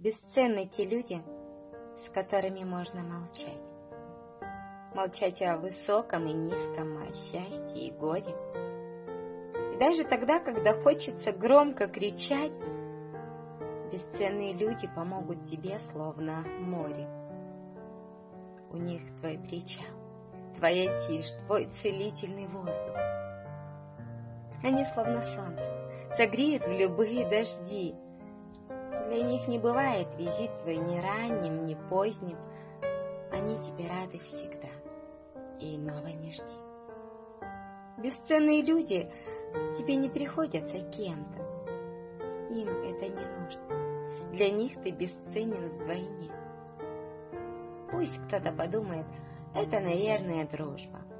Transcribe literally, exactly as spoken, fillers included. Бесценны те люди, с которыми можно молчать. Молчать о высоком и низком, о счастье и горе. И даже тогда, когда хочется громко кричать, бесценные люди помогут тебе, словно море. У них твой причал, твоя тишь, твой целительный воздух. Они, словно солнце, согреют в любые дожди. Для них не бывает визит твой ни ранним, ни поздним. Они тебе рады всегда, и иного не жди. Бесценные люди тебе не приходятся кем-то. Им это не нужно. Для них ты бесценен вдвойне. Пусть кто-то подумает, это, наверное, дружба.